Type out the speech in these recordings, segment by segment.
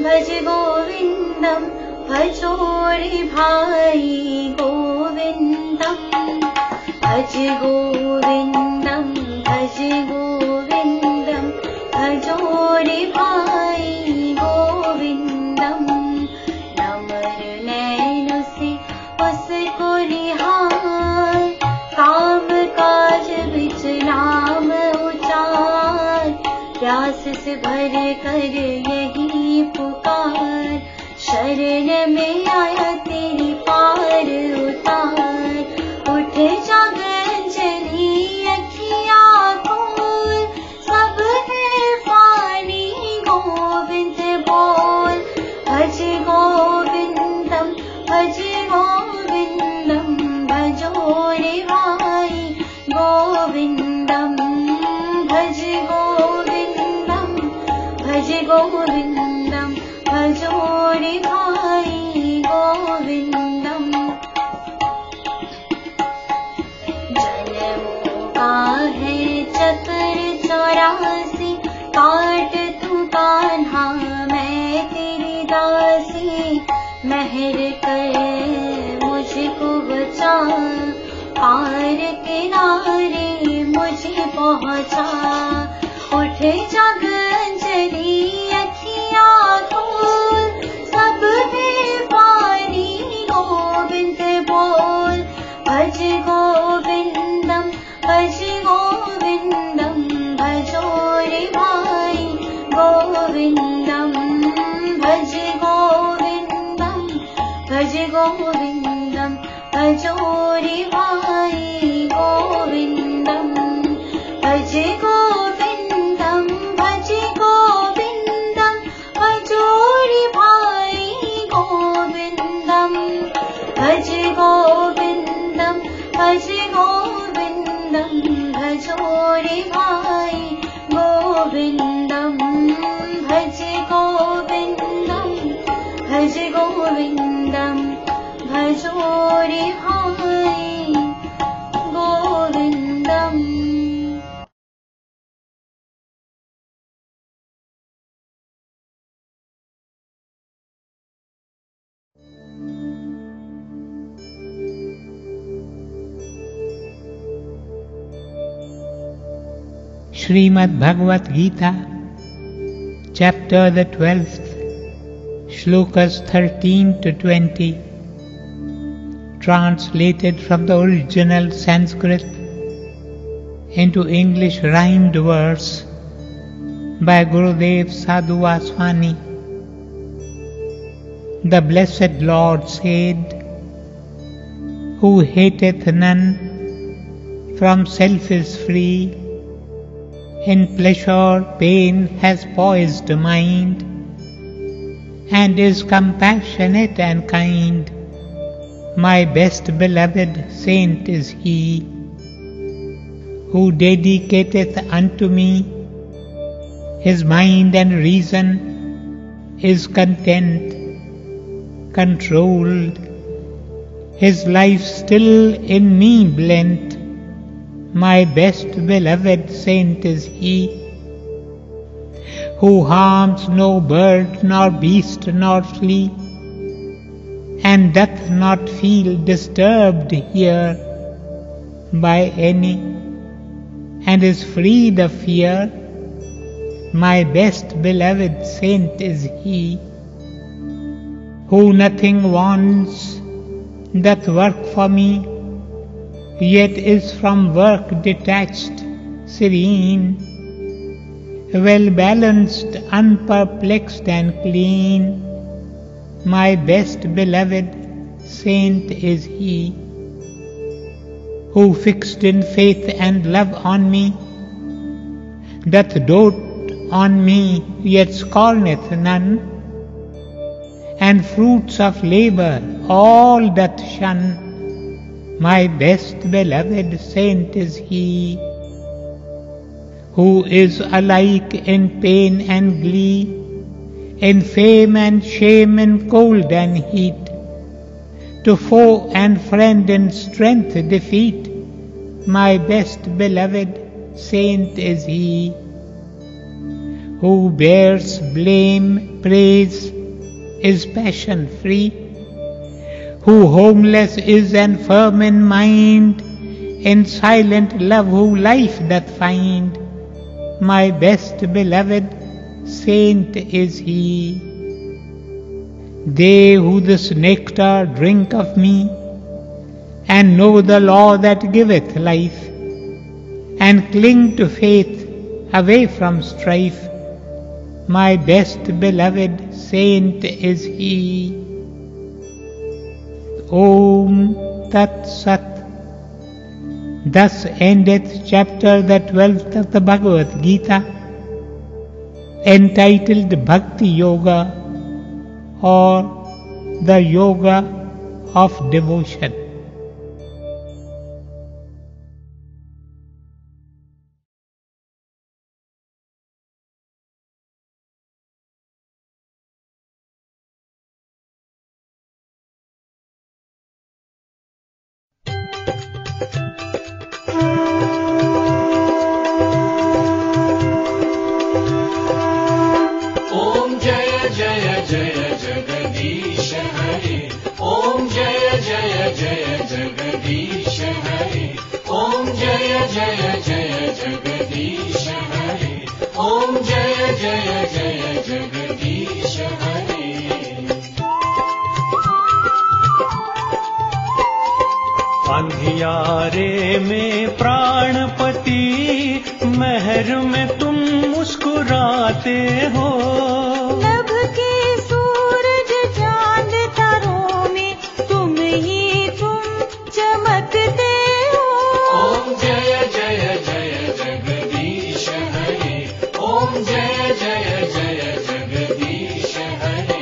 भज गोविन्दं भजोरि भाई गोविन्दं भज गोविन्दं भज गोविन्दं भजोरि भाई गोविन्दं नमर नैन से उसको निहार काम काज बिच नाम उचार प्यास से भर कर यही पुकार शरण में आया तेरी पार उतार उठ जागरण चली अखिया खोल सब है फानी गोविंद बोल भज गोविंदम भजोरे भाई गोविंदम भज गोविंदम भज गोविंदम भजोरि भाई गोविंदम जन्मों का है चक्र 84 काट तू कान्हा मैं तेरी दासी मेहर कर मुझको बचा पार किनारे मुझे पहुँचा उठ जागरण चली अखियाँ खोल सब में पानी गोविंद बोल भज गोविंदम भजोरे भाई गोविंदम भज गोविंदम भज गोविंदम भजोरे भाई गोविंदम भज गोविंदम भजोरे भाई गोविंदम भज गोविंदम भजोरे भाई गोविंदम भज गोविंदम भजोरे भाई गोविंदम। Shrimad Bhagavad Gita chapter the 12th Shlokas 13 to 20, translated from the original Sanskrit into English rhymed verse by Gurudev Sadhu Vaswani. The Blessed Lord said, "Who hateth none, from self is free. In pleasure pain has poised mind, and is compassionate and kind. My best beloved saint is he, who dedicateth unto me his mind and reason, is content, controlled, his life still in me blent. My best beloved saint is he, who harms no bird nor beast nor flea, and doth not feel disturbed here by any, and is freed of fear. My best beloved saint is he, who nothing wants, doth work for me, yet is from work detached, serene, well-balanced, unperplexed and clean. My best beloved saint is he, who fixed in faith and love on me, doth dote on me, yet scorneth none, and fruits of labour all doth shun. My best beloved saint is he, who is alike in pain and glee, in fame and shame, in cold and heat, to foe and friend in strength defeat. My best beloved saint is he, who bears blame, praise, is passion free, who homeless is and firm in mind, in silent love who life doth find. My best beloved saint is he. They who this nectar drink of me, and know the law that giveth life, and cling to faith away from strife, my best beloved saint is he. Om Tat Sat. Thus endeth chapter the 12th of the Bhagavad Gita, entitled Bhakti Yoga, or the Yoga of Devotion. अंधियारे में प्राणपति महर में तुम मुस्कुराते हो, नभ के सूरज चांद तारों में तुम ही तुम चमकते हो। ओम जय जय जय जगदीश हरे, ओम जय जय जय जगदीश हरे।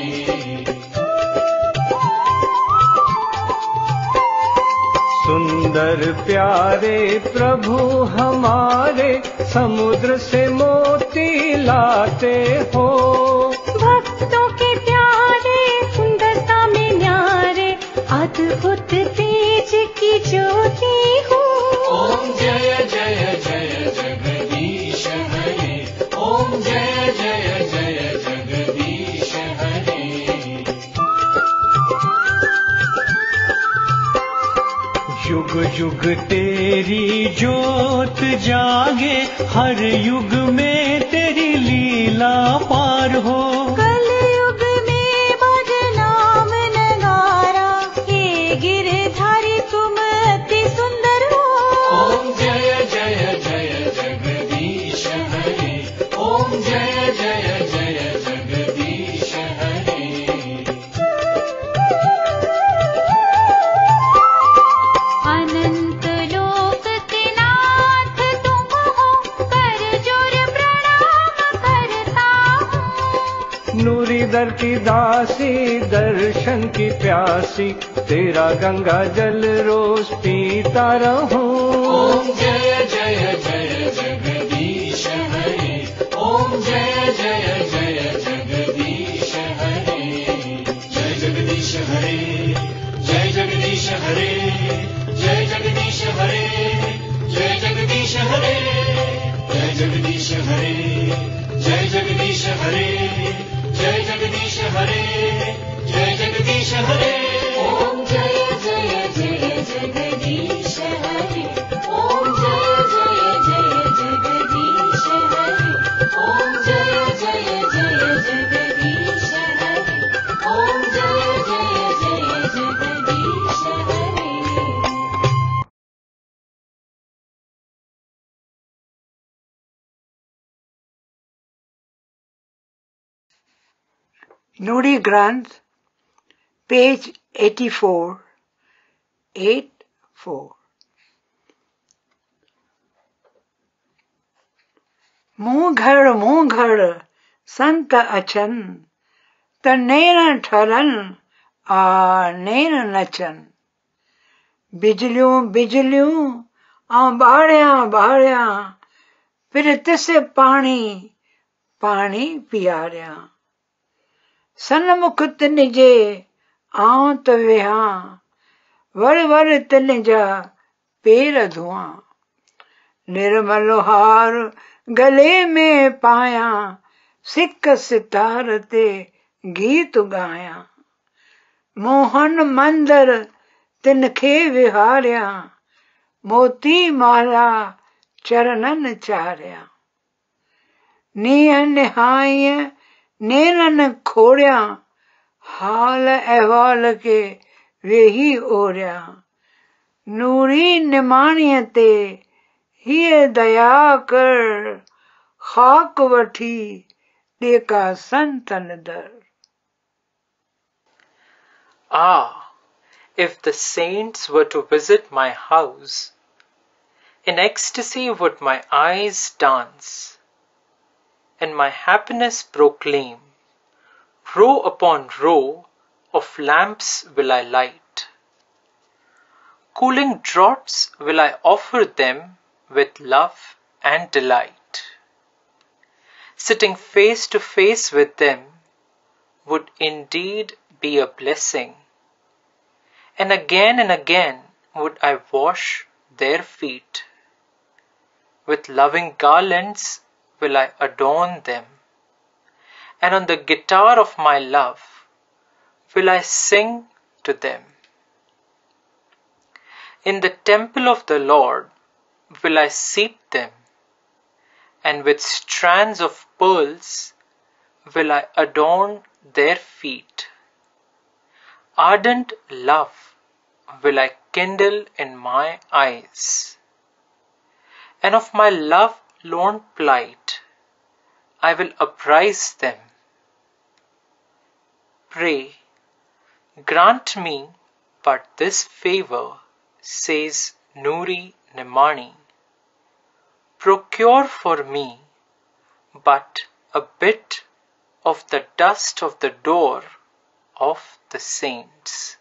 सुंदर प्यारे प्रभु हमारे समुद्र से मोती लाते हो, भक्तों के प्यारे सुंदरता में न्यारे अद्भुत तेज की ज्योति हो। ओम जय जय जय जगदीश हरे, ओम जय जय जय जगदीश हरे। युग युग तेरी ज्योत जागे, हर युग में तेरी लीला पार हो। कल युग में बदनाम नगारा ये गिरधारी तुम अति सुंदर हो। ओम जय जय जय जगदीश हरे, ओम जय जय जय जगदीश हरे। अनंत लोक के नाथ तुम हो, कर जोर प्रणाम करता हूं। नूरी दर की दासी दर्शन की प्यासी, तेरा गंगा जल रोज पीता रहूं। ओम जय जय जय जगदीश हरे, ओम जय जय जय जगदीश हरे। जय जगदीश हरे, जय जगदीश हरे, जय जगदीश हरे, जय जगदीश हरे, जय जगदीश हरे, जय जगदीश हरे, जय जगदीश हरे, जय जगदीश हरे। ओम जय जय जय जगदीश हरे, ओम जय जय जय जगदीश हरे, ओम जय जय जय जगदीश हरे, ओम जय जय जय जगदीश हरे। Nuri Granth, page 84, 84. मुँह घर संत अचन, तन्नेन ठलन आनेन नचन। बिजलियों बिजलियों आंबाड़ियां बाड़ियां फिरत से पानी पानी पियारिया। सन्मुख तिनजे आऊं त विहां वर वर तिनजा पेर धुआं। निर्मल हार गले में पाया सिक सितार ते गीत गाया। मोहन मंदर तिनखे विहार्या मोती माला चरणन चार्या। नीह निहाय नेनन खोर्या हाल अहवाल के वेही ओर्या। नूरी निमाणीअ ते हीअ दया कर खाक वठी देखा संतन दर। Ah, if the saints were to visit my house, in ecstasy would my eyes dance, and my happiness proclaim. Row upon row of lamps will I light. Cooling draughts will I offer them with love and delight. Sitting face to face with them would indeed be a blessing. And again would I wash their feet. With loving garlands will I adorn them, and on the guitar of my love will I sing to them. In the temple of the Lord will I seat them, and with strands of pearls will I adorn their feet. Ardent love will I kindle in my eyes, and of my love-lorn plight I will apprise them. Pray, grant me but this favor, says Nuri Nimani. Procure for me but a bit of the dust of the door of the saints.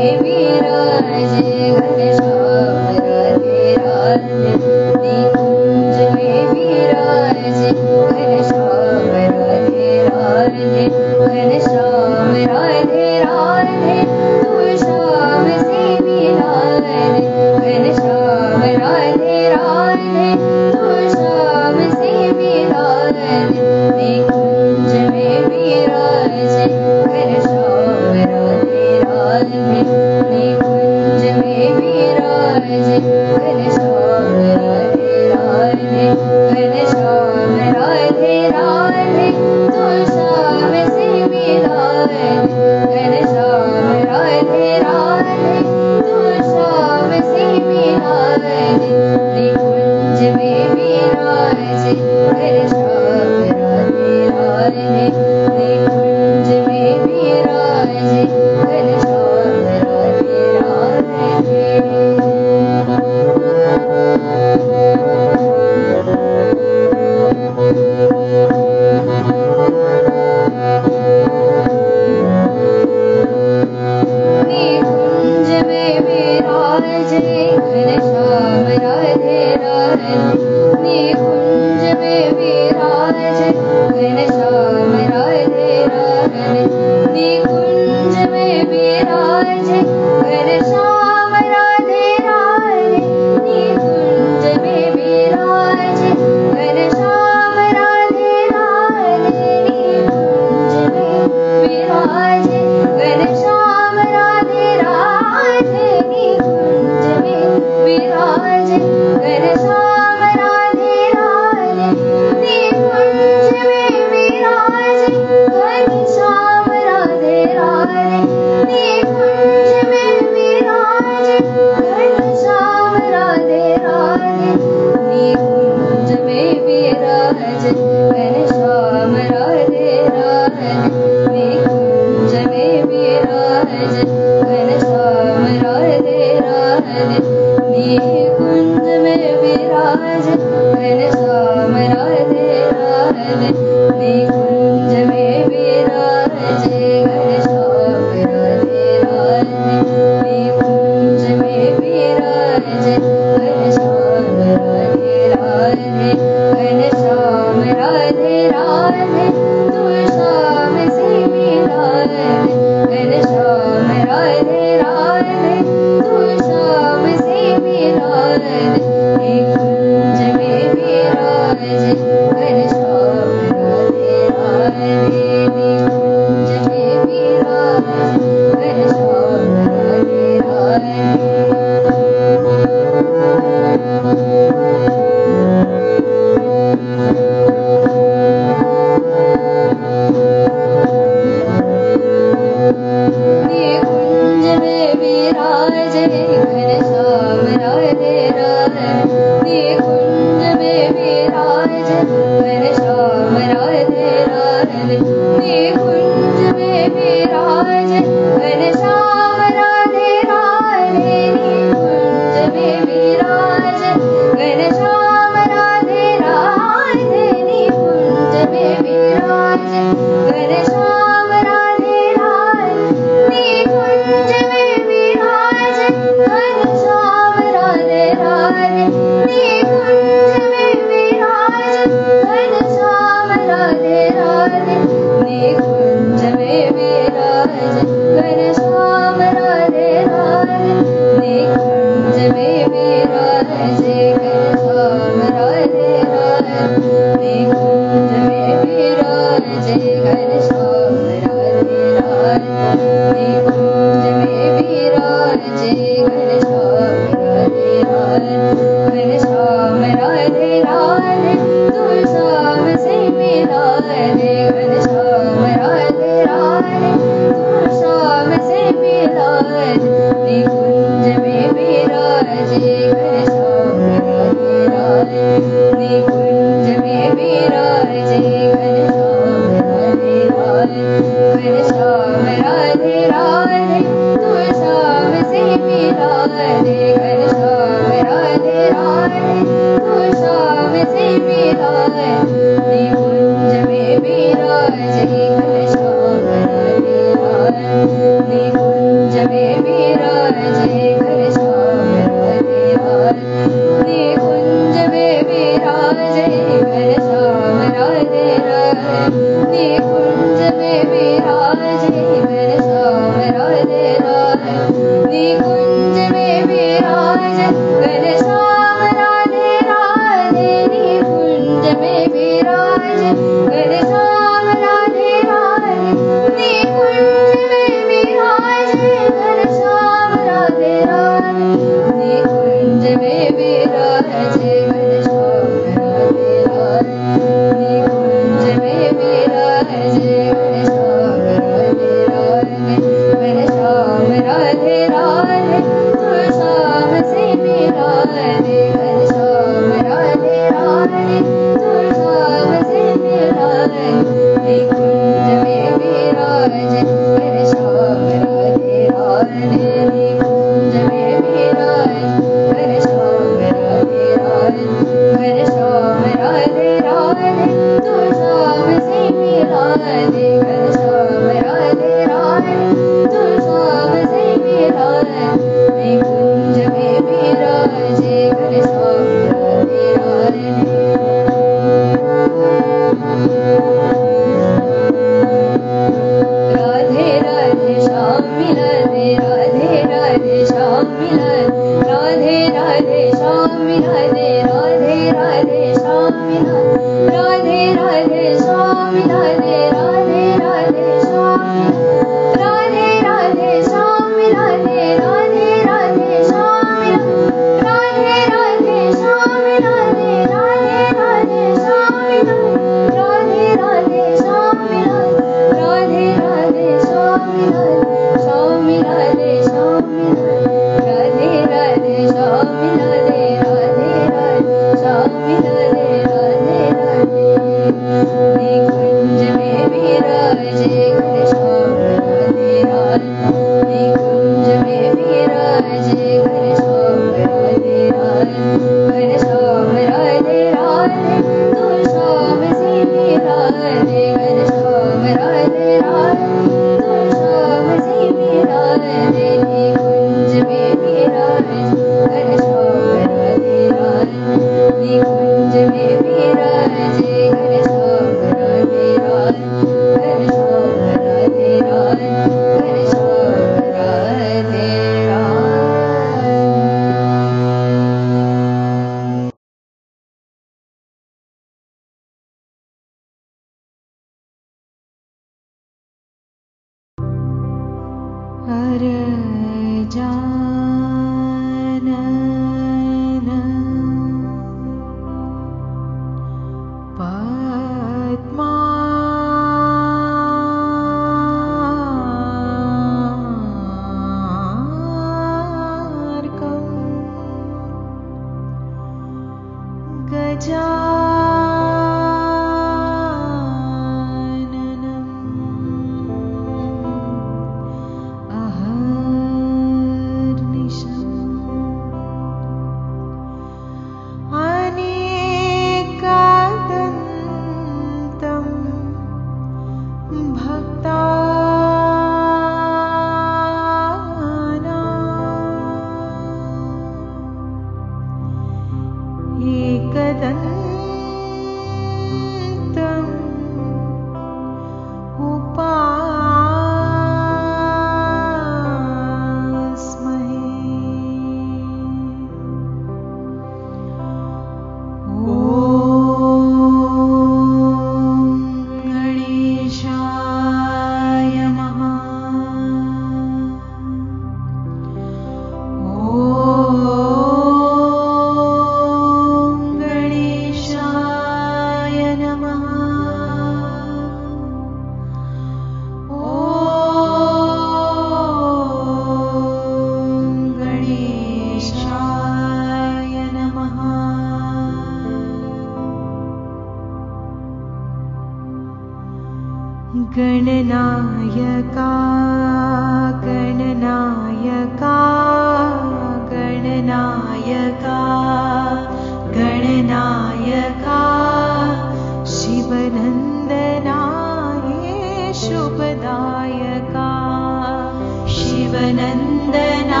नंदना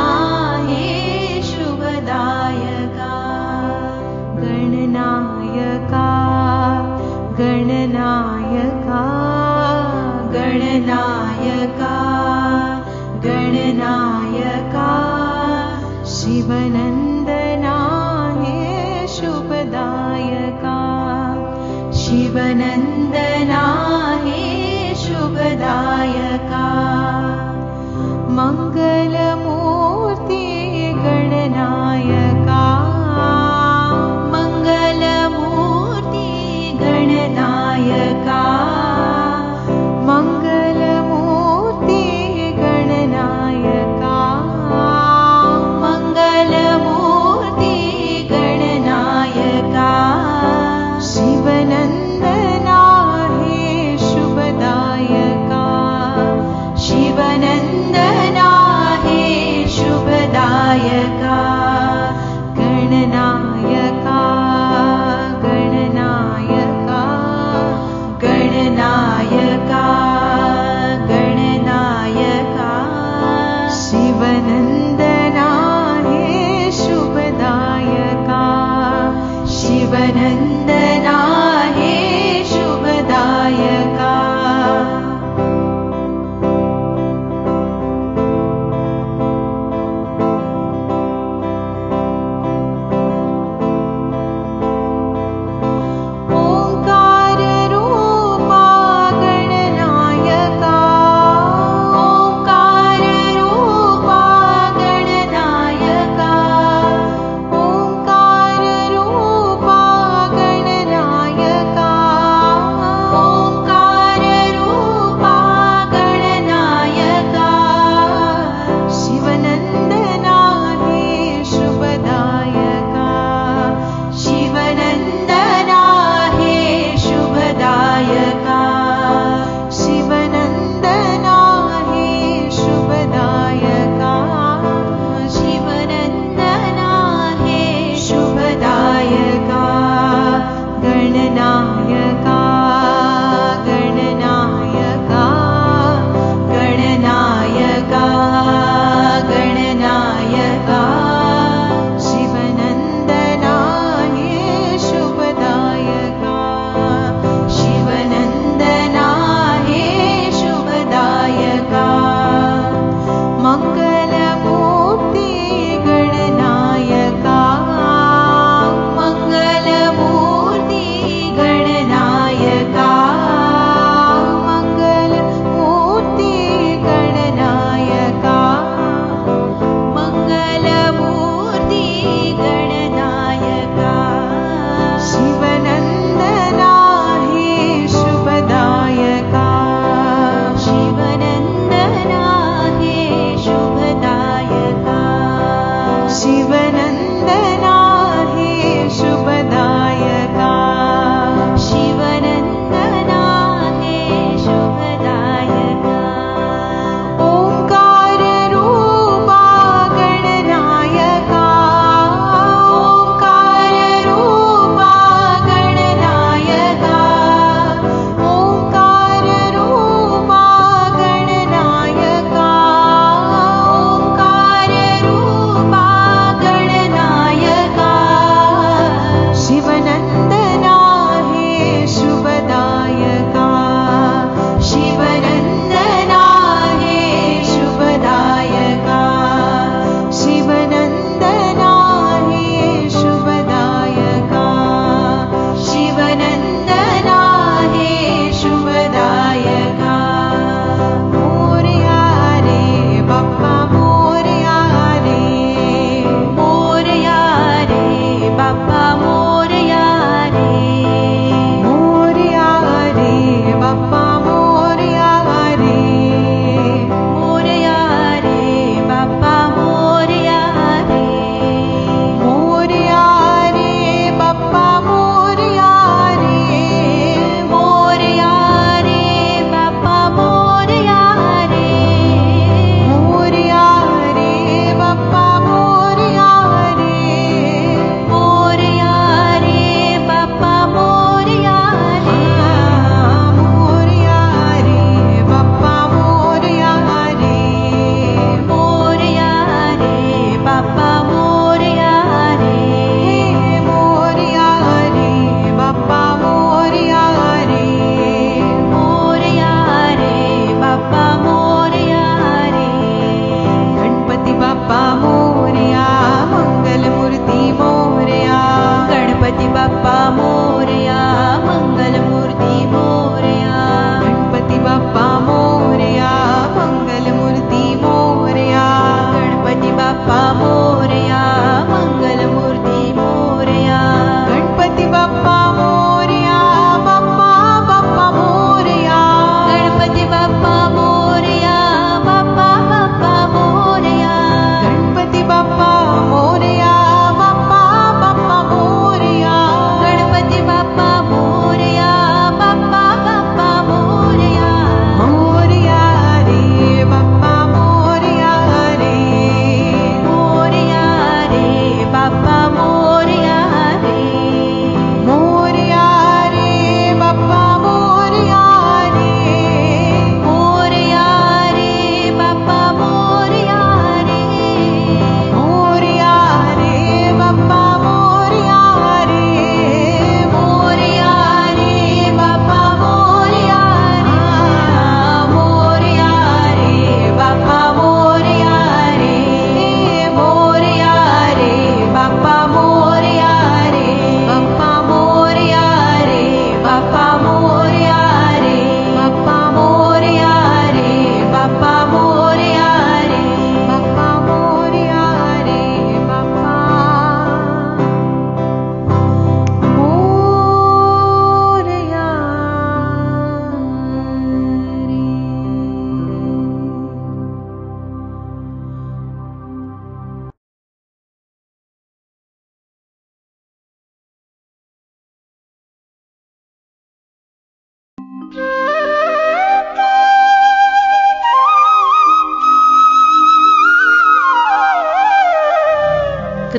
हे शुभदायका गणनायका गणनायका गणनायका गणनायका शिवनंदना हे शुभदायका शिवनंदना हे शुभदायका मंगलमूर्ति गणनायका मंगलमूर्ति गणनायका मंगलमूर्ति गणनायका मंगलमूर्ति गणनायका शिवनंदना हे शुभदायका शिवनंदना गणनायका गणनायका गणनायका गणनायका गणनायका शिवनंदना हे शुभदायका शिवनंदना हे शुभदायका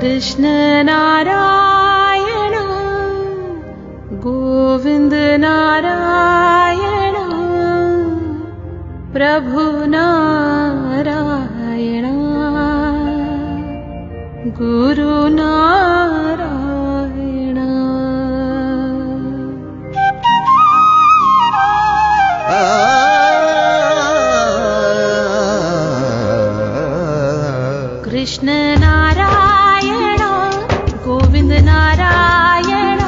कृष्ण नारायण गोविंद नारायण प्रभु नारायण गुरु नारायण। कृष्ण नारायण गोविंद नारायण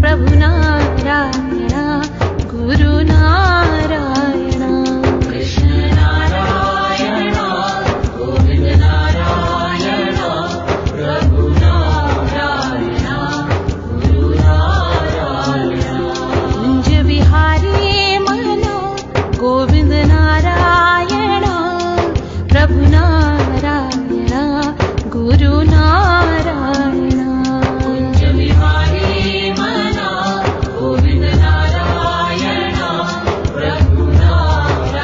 प्रभु नारायण गुरु नारायण। कृष्ण नारायण गोविंद नारायण प्रभु नारायण गुरु नारायण। कुंज बिहारी मनो गोविंद नारायण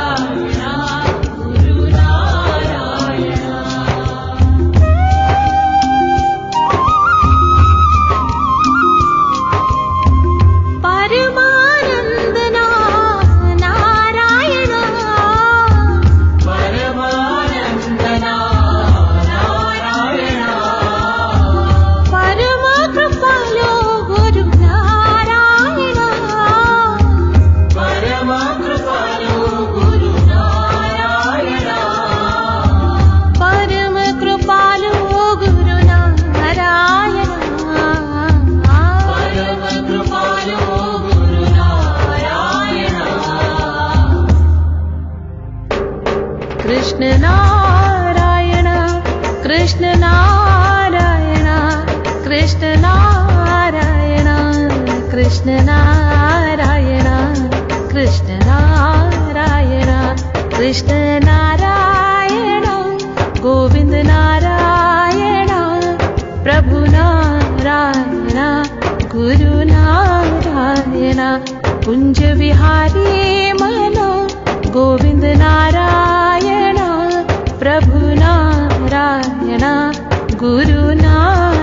प्रभु नारायण गुरु नारायण। कृष्ण नारायण गोविंद नारायण प्रभु नारायण गुरु नारायण। कुंज विहारी मनो गोविंद नारायण प्रभु नारायण गुरु Narayan.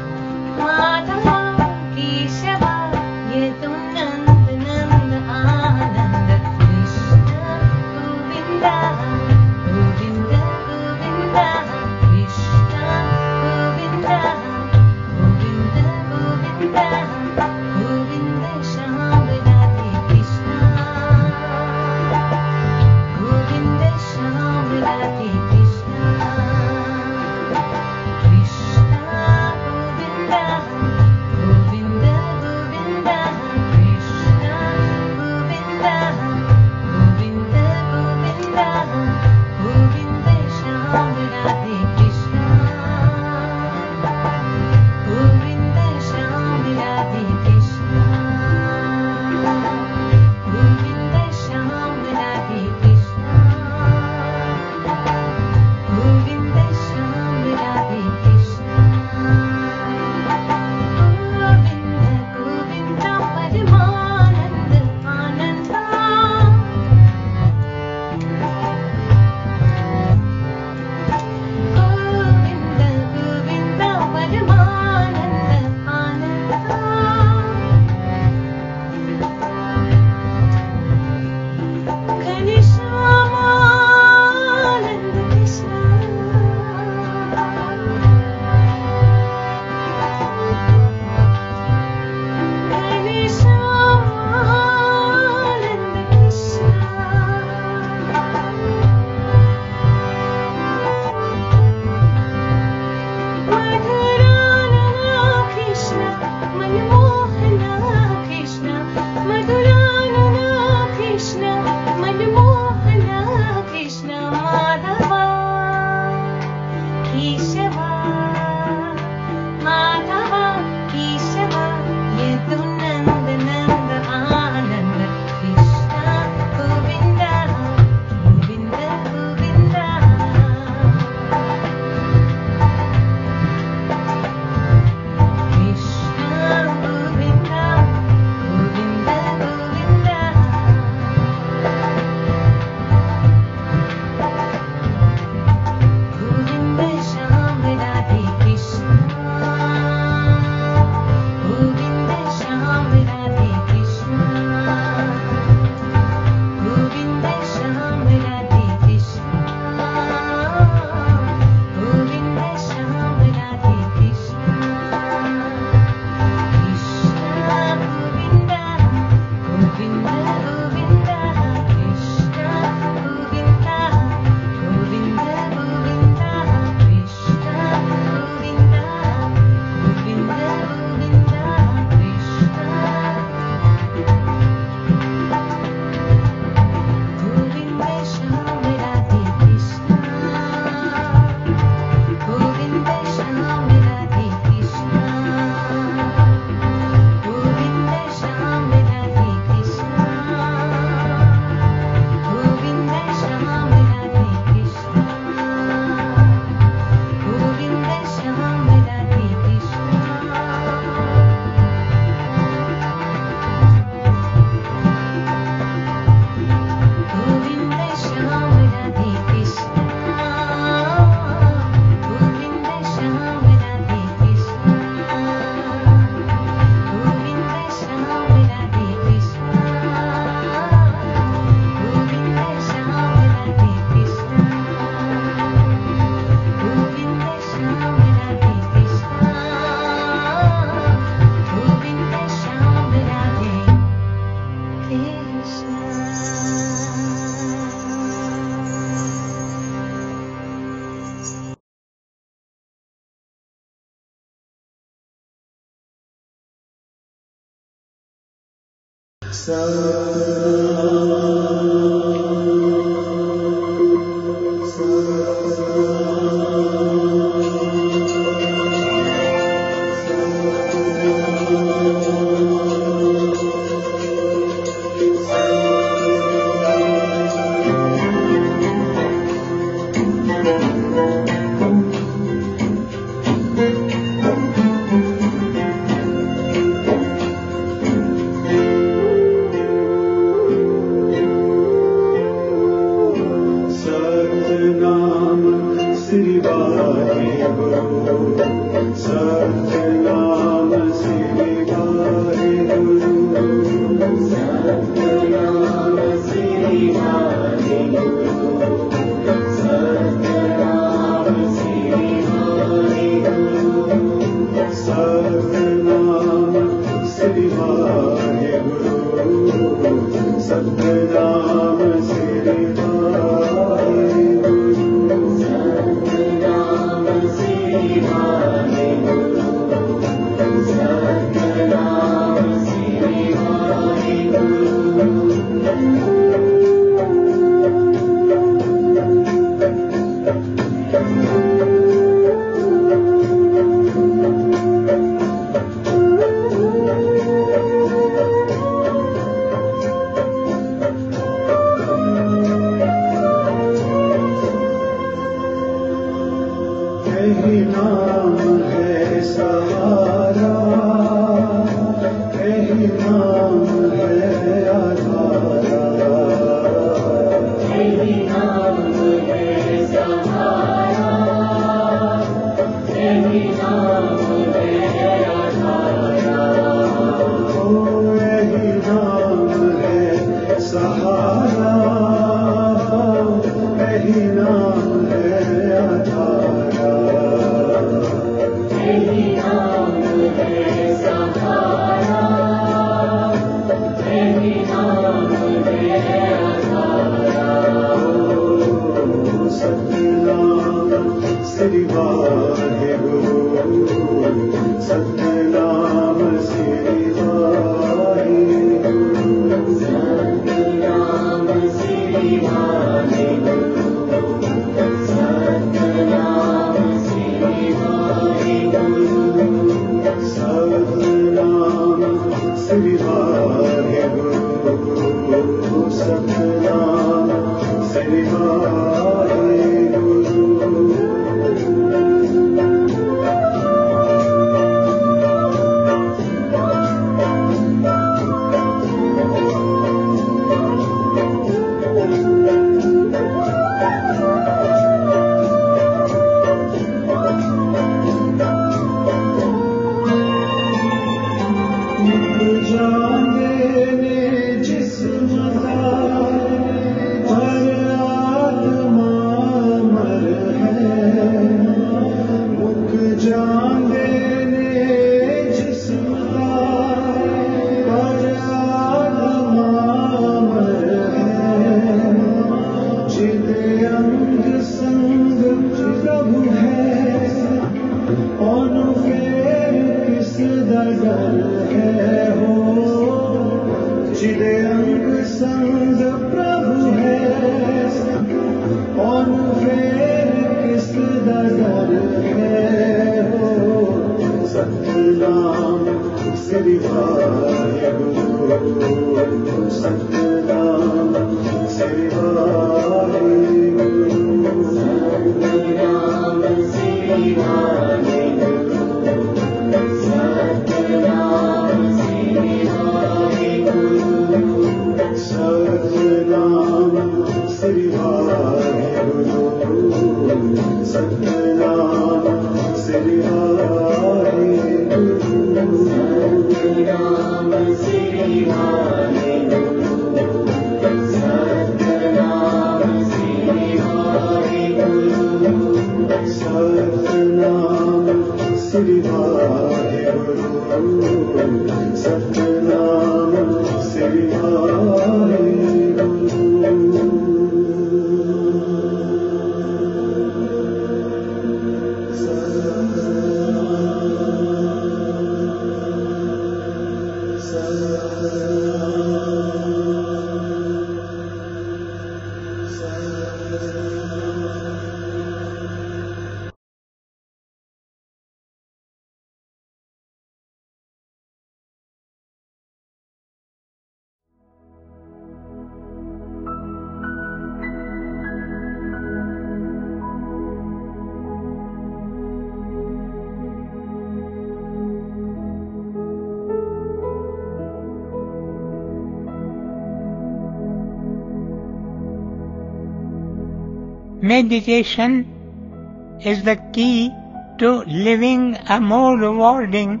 Meditation is the key to living a more rewarding,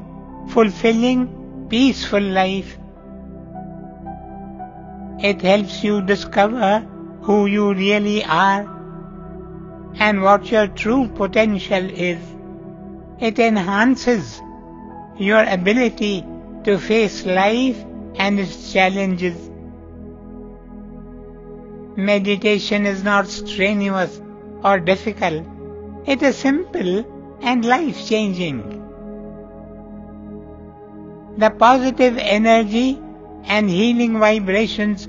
fulfilling, peaceful life. It helps you discover who you really are and what your true potential is. It enhances your ability to face life and its challenges. Meditation is not strenuous or difficult. It is simple and life-changing. The positive energy and healing vibrations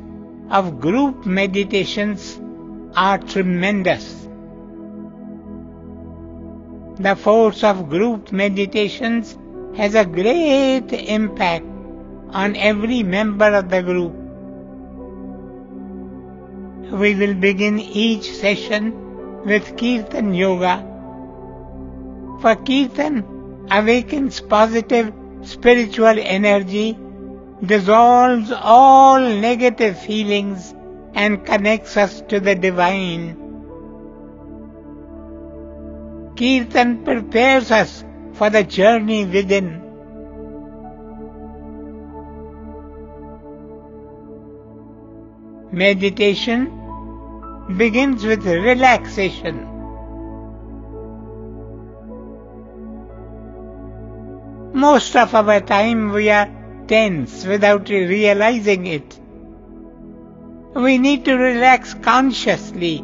of group meditations are tremendous. The force of group meditations has a great impact on every member of the group. We will begin each session with Kirtan Yoga. For Kirtan awakens positive spiritual energy, dissolves all negative feelings and connects us to the Divine. Kirtan prepares us for the journey within. Meditation begins with relaxation. Most of our time we are tense without realizing it. We need to relax consciously,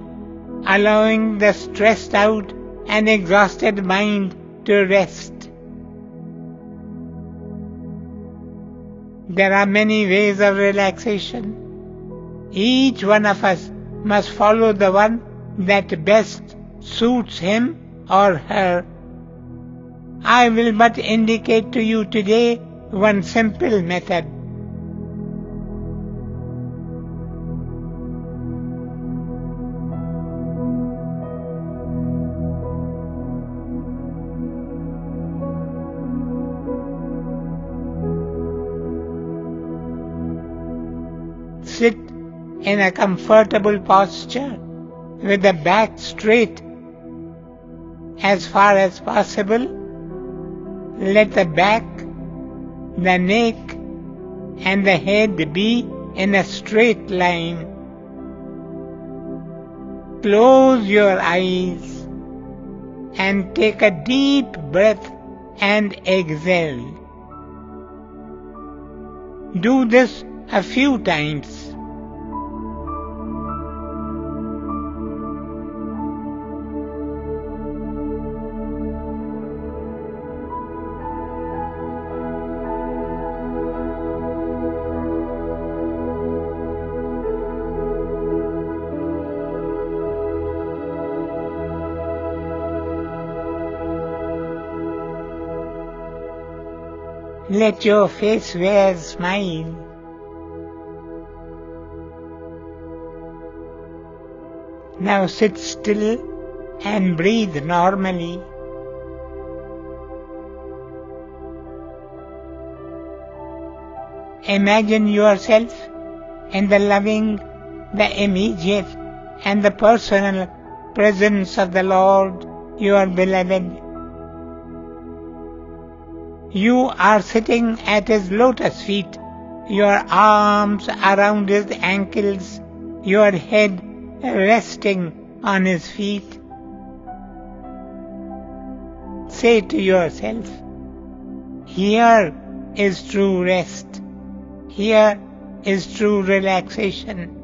allowing the stressed out and exhausted mind to rest. There are many ways of relaxation. Each one of us must follow the one that best suits him or her. I will but indicate to you today one simple method. in a comfortable posture with the back straight. As far as possible, let the back, the neck and the head be in a straight line. Close your eyes and take a deep breath and exhale. Do this a few times. Let your face wear a smile. Now sit still and breathe normally. Imagine yourself in the loving, the immediate and the personal presence of the Lord, your beloved. You are sitting at his lotus feet, your arms around his ankles, your head resting on his feet. Say to yourself, here is true rest, here is true relaxation.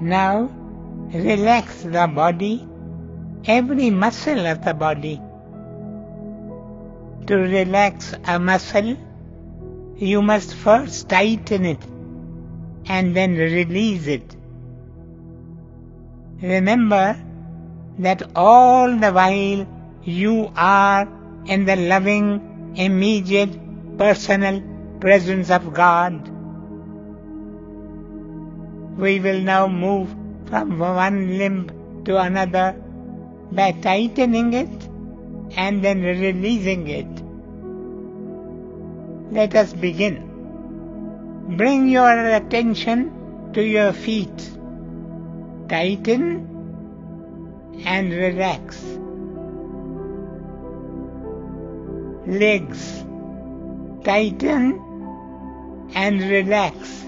Now relax the body, every muscle of the body. To relax a muscle, you must first tighten it and then release it. Remember that all the while you are in the loving, immediate, personal presence of God. We will now move from one limb to another by tightening it and then releasing it. Let us begin. Bring your attention to your feet. Tighten and relax. Legs. Tighten and relax.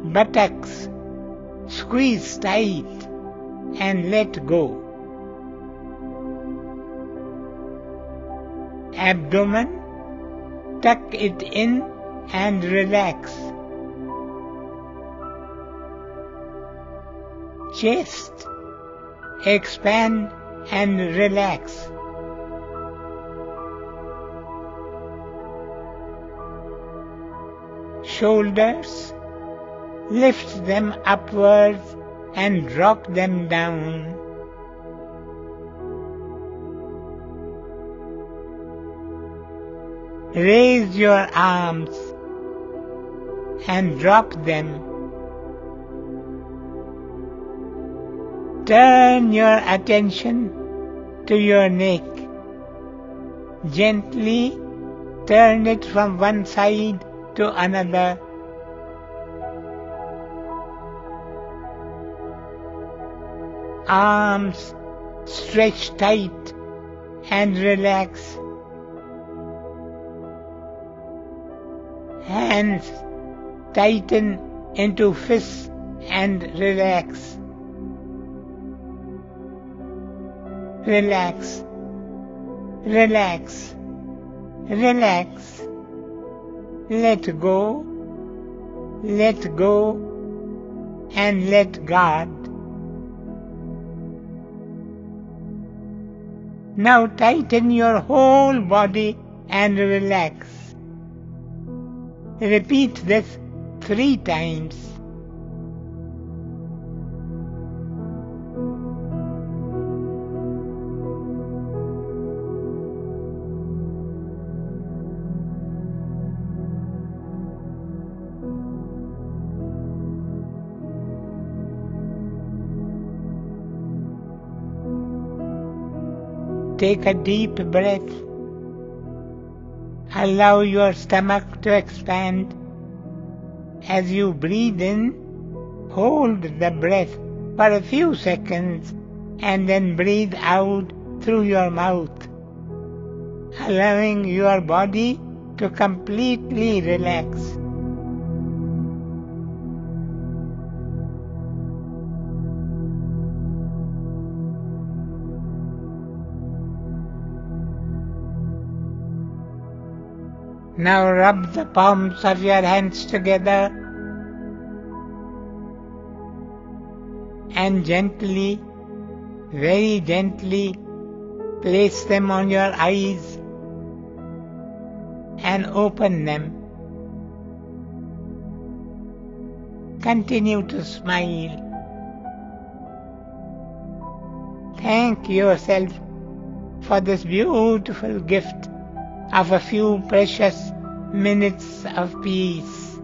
Buttocks, squeeze tight and let go. Abdomen, tuck it in and relax. chest, expand and relax. Shoulders, lift them upwards and drop them down. Raise your arms and drop them. Turn your attention to your neck. Gently turn it from one side to another. Arms stretch tight and relax. Hands tighten into fists and relax. Relax, relax, relax. Let go, let go, and let God. Now tighten your whole body and relax. Repeat this 3 times. Take a deep breath. Allow your stomach to expand. As you breathe in, hold the breath for a few seconds and then breathe out through your mouth, allowing your body to completely relax. Now rub the palms of your hands together and gently, very gently, place them on your eyes and open them. Continue to smile. Thank yourself for this beautiful gift of a few precious minutes of peace.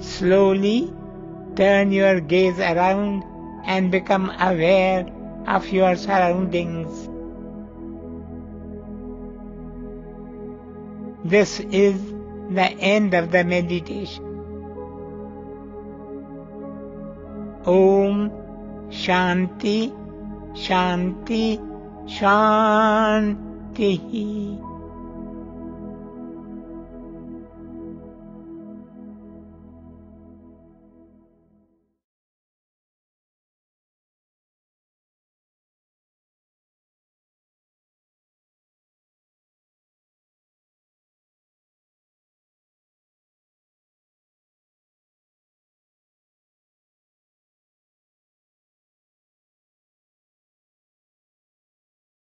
Slowly turn your gaze around and become aware of your surroundings. This is the end of the meditation. Om Shanti Shanti Shanti.